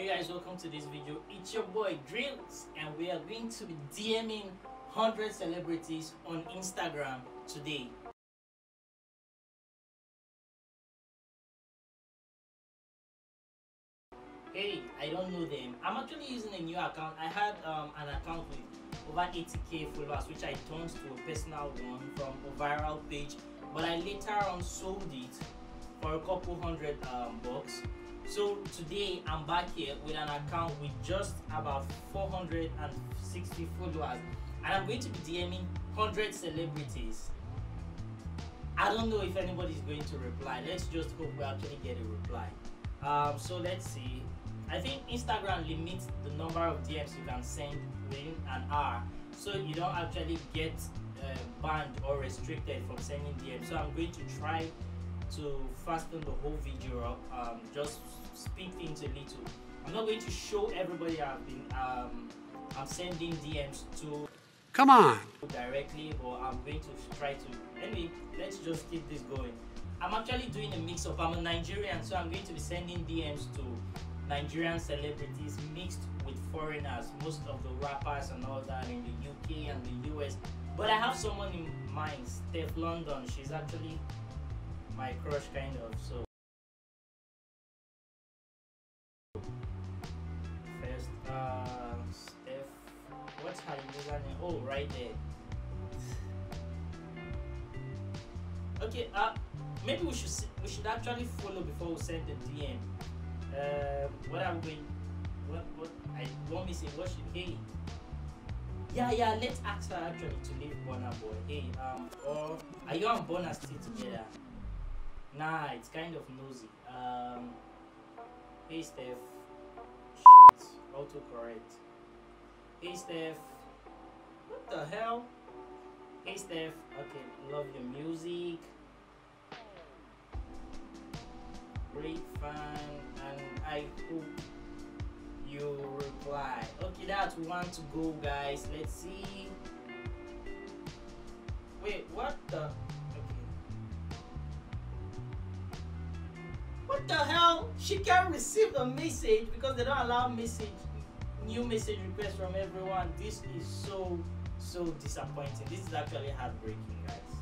Hey guys, welcome to this video. It's your boy Drills, and we are going to be DMing 100 celebrities on Instagram today. Hey, I don't know them. I'm actually using a new account. I had an account with over 80k followers, which I turned to a personal one from a viral page, but I later on sold it for a couple hundred bucks. So today I'm back here with an account with just about 460 followers, and I'm going to be DMing 100 celebrities. I don't know if anybody's going to reply. Let's just hope we actually get a reply. So let's see. I think Instagram limits the number of DMs you can send within an hour, so you don't actually get banned or restricted from sending DMs. So I'm going to try to fasten the whole video up, just speed things a little. I'm not going to show everybody I'm sending DMs to. Come on. Directly, or I'm going to try to. Anyway, let's just keep this going. I'm actually doing a mix of. I'm a Nigerian, so I'm going to be sending DMs to Nigerian celebrities mixed with foreigners, most of the rappers and all that in the UK and the US. But I have someone in mind, Steph London. She's actually my crush, kind of. So first, Steph, what's her username? Oh, right there. Okay, maybe we should actually follow before we send the DM. What are we going? What I want me to say? What should hey? Yeah. Let's ask her actually to leave Bonaboy. Hey, or are you and Bona still together? Nah, it's kind of nosy. Hey Steph. Shit. Autocorrect. Hey Steph. What the hell? Hey Steph. Okay, love your music. Great fan. And I hope you reply. Okay, that's one to go, guys. Let's see. Wait, what the? What the hell? She can't receive the message because they don't allow new message requests from everyone. This is so disappointing. This is actually heartbreaking, guys.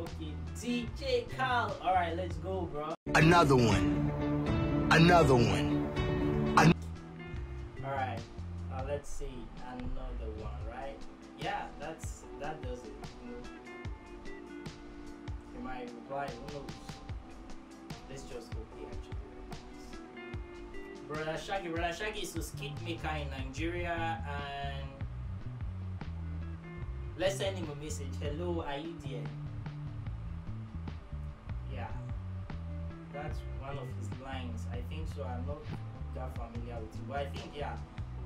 Okay, DJ Cal. All right, let's go, bro. Another one. All right, let's see another one, right? Yeah, that does it. Am I replying? Who knows? Let's just go here actually. Broda Shaggi is a skit maker in Nigeria, and let's send him a message. Hello, are you there? Yeah, that's one of his lines. I think so. I'm not that familiar with it, but I think yeah.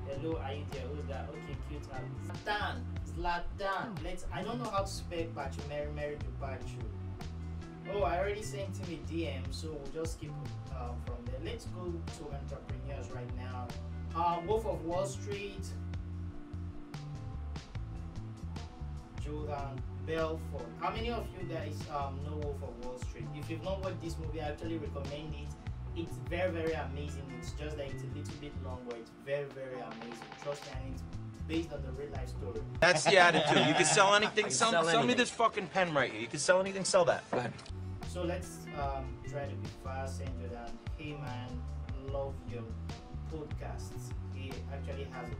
Hello, are you there? Who's that? Okay, cute. Zlatan. I don't know how to spell Bachu. Mary Bachu. Oh, I already sent him a DM, so we'll just keep from there. Let's go to entrepreneurs right now. Wolf of Wall Street, Jordan Belfort. How many of you guys know Wolf of Wall Street? If you've not watched this movie, I actually recommend it. It's very, very amazing. It's just that it's a little bit long, but it's very, very amazing. Trust me, and it's based on the real life story. That's the attitude. You can sell anything. Sell me this fucking pen right here. You can sell anything. Sell that. Go ahead. So let's try to be fast. Send you that. Hey man, love your podcasts. He actually has a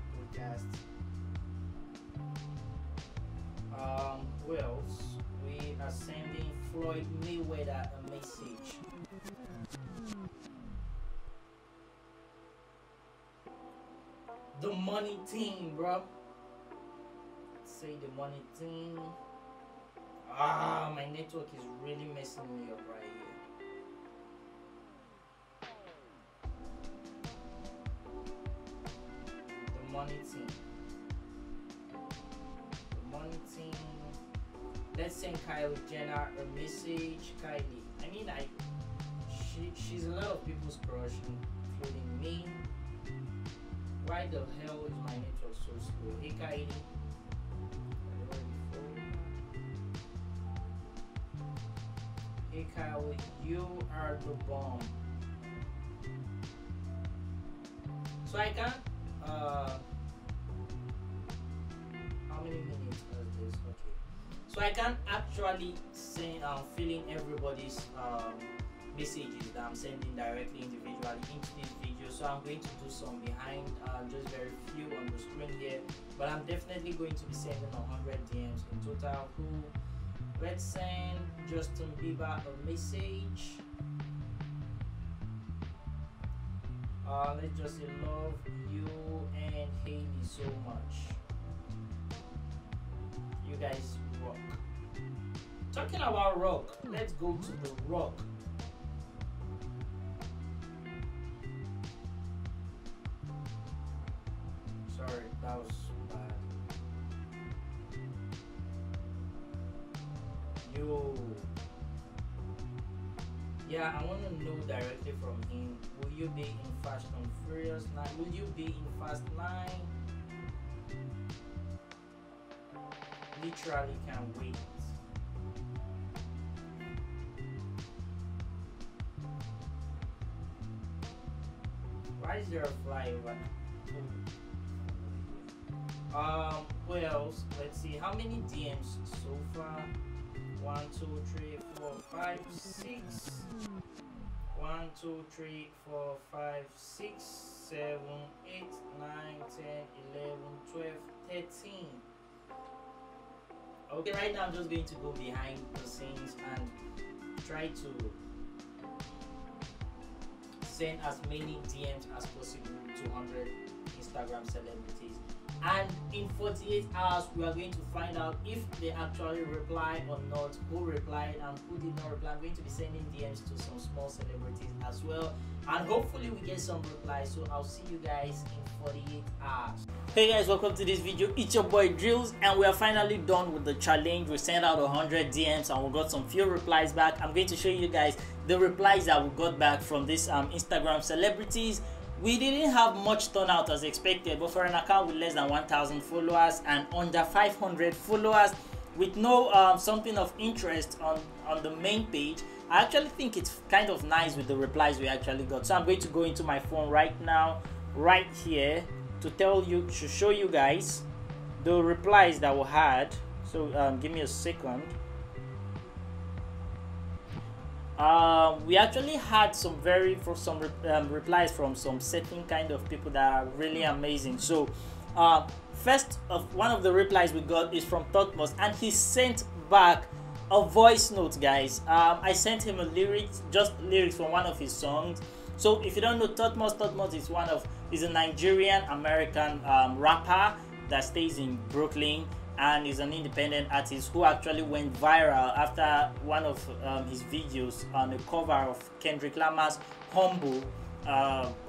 podcast. Who else? We are sending Floyd Mayweather a message. The money team, bro. Say the money team. Ah, my network is really messing me up right here. The money team. Let's send Kylie Jenner a message. Kylie. I mean, she's a lot of people's crush, including me. Why the hell is my network so slow? Hey Kylie. Hey Kylie, you are the bomb. So I can't. How many minutes was this? Okay. So I can't actually send fill in everybody's messages that I'm sending directly individually into this video. So I'm going to do some behind, just very few on the screen here. But I'm definitely going to be sending 100 DMs in total. Who? Let's send Justin Bieber a message. Let's just say love you and Hailey so much. You guys rock. Talking about rock, let's go to the rock. Sorry, that was bad. Yo. Yeah, I want to know directly from him. Will you be in Fast and Furious 9? Will you be in Fast 9? Literally can't wait. Why is there a flyover? Who else? Let's see, how many DMs so far? 1, 2, 3, 4, 5, 6. 1, 2, 3, 4, 5, 6, 7, 8, 9, 10, 11, 12, 13. Okay, right now I'm just going to go behind the scenes and try to send as many DMs as possible to 100 Instagram celebrities. And in 48 hours, we are going to find out if they actually reply or not, who replied and who did not reply. I'm going to be sending DMs to some small celebrities as well. And hopefully we get some replies. So I'll see you guys in 48 hours. Hey guys, welcome to this video. It's your boy Drills, and we are finally done with the challenge. We sent out 100 DMs and we got some few replies back. I'm going to show you guys the replies that we got back from these Instagram celebrities. We didn't have much turnout as expected, but for an account with less than 1,000 followers and under 500 followers with no something of interest on the main page, I actually think it's kind of nice with the replies we actually got. So I'm going to go into my phone right now, right here, to tell you, to show you guys the replies that we had. So give me a second. We actually had some replies from some certain kind of people that are really amazing. So first of one of the replies we got is from Thutmose, and he sent back a voice note, guys. I sent him a lyrics, just lyrics from one of his songs. So if you don't know Thutmose, Thutmose is a Nigerian American rapper that stays in Brooklyn. And is an independent artist who actually went viral after one of his videos on the cover of Kendrick Lamar's Humble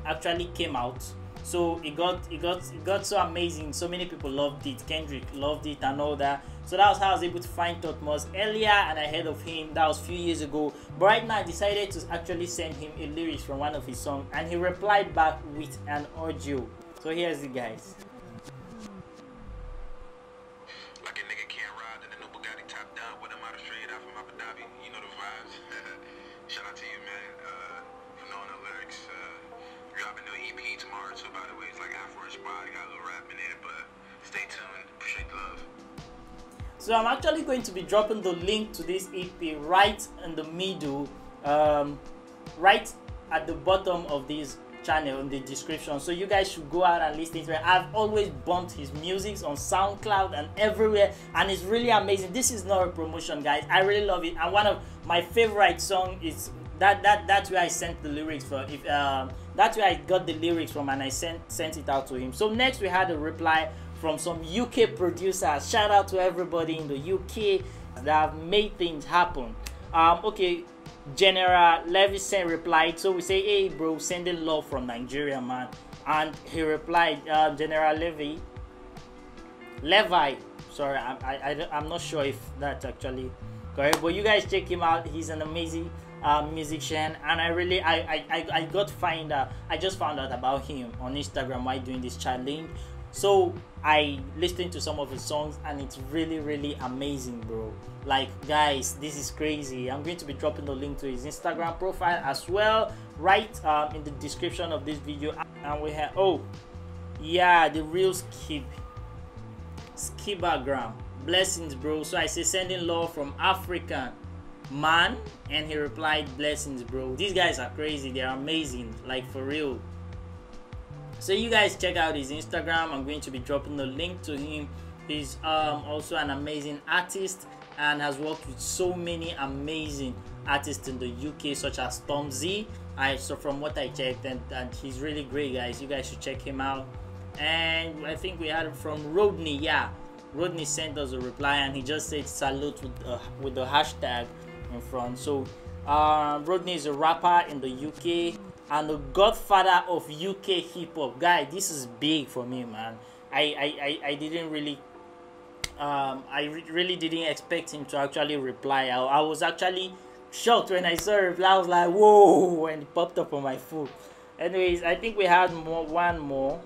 actually came out. So it got so amazing. So many people loved it. Kendrick loved it and all that. So that was how I was able to find Thutmose earlier, and I heard of him. That was a few years ago. But right now I decided to actually send him a lyrics from one of his songs, and he replied back with an audio. So here's it, guys. So I'm actually going to be dropping the link to this EP right in the middle, right at the bottom of this channel in the description. So you guys should go out and listen to it. I've always bumped his music on SoundCloud and everywhere, and it's really amazing. This is not a promotion, guys. I really love it, and one of my favorite songs is that's where I sent the lyrics for. If that's where I got the lyrics from, and I sent it out to him. So next we had a reply from some UK producers. Shout out to everybody in the UK that have made things happen. Okay, General Levy replied. So we say, hey bro, sending love from Nigeria, man. And he replied, General Levi, sorry, I'm not sure if that's actually correct, but you guys check him out. He's an amazing musician, and I just found out about him on Instagram while doing this challenge. So I listened to some of his songs and it's really, really amazing, bro. Like, guys, this is crazy. I'm going to be dropping the link to his Instagram profile as well, right in the description of this video. And we have, oh yeah, the real Skip background. Blessings, bro. So I say, sending love from African man, and he replied, blessings, bro. These guys are crazy. They're amazing, like, for real. So you guys check out his Instagram. I'm going to be dropping the link to him. He's also an amazing artist and has worked with so many amazing artists in the UK, such as Tom Z. So from what I checked, and he's really great, guys. You guys should check him out. And I think we had it from Rodney. Yeah, Rodney sent us a reply and he just said salute with the hashtag in front. So Rodney is a rapper in the UK and the godfather of UK hip-hop. Guy, this is big for me, man. I didn't really I really didn't expect him to actually reply. I was actually shocked when I saw a reply. I was like, whoa, and it popped up on my phone. Anyways, I think we had one more.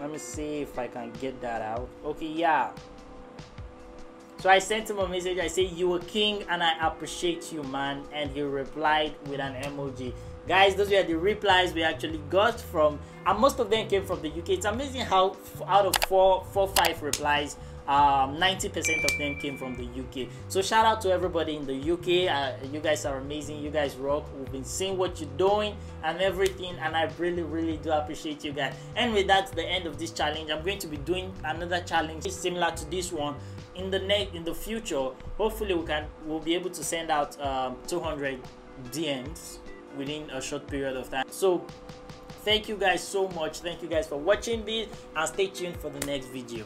Let me see if I can get that out. Okay, yeah. So I sent him a message. I said, you a king and I appreciate you, man. And he replied with an emoji. Guys, those were the replies we actually got from, and most of them came from the UK. It's amazing how out of five replies, 90% of them came from the UK. So shout out to everybody in the UK. You guys are amazing. You guys rock. We've been seeing what you're doing and everything, and I really, really do appreciate you guys. And with that's the end of this challenge. I'm going to be doing another challenge similar to this one in the future. Hopefully, we'll be able to send out 200 DMs within a short period of time. So thank you guys so much. Thank you guys for watching this, and stay tuned for the next video.